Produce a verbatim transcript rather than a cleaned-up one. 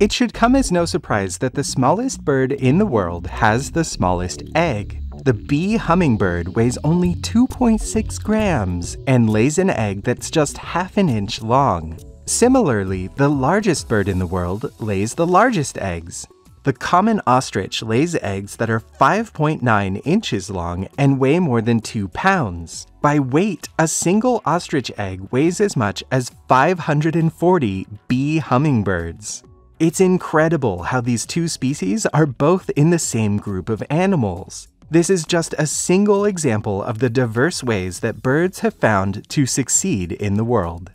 It should come as no surprise that the smallest bird in the world has the smallest egg. The bee hummingbird weighs only two point six grams and lays an egg that's just half an inch long. Similarly, the largest bird in the world lays the largest eggs. The common ostrich lays eggs that are five point nine inches long and weigh more than two pounds. By weight, a single ostrich egg weighs as much as five hundred forty bee hummingbirds. It's incredible how these two species are both in the same group of animals. This is just a single example of the diverse ways that birds have found to succeed in the world.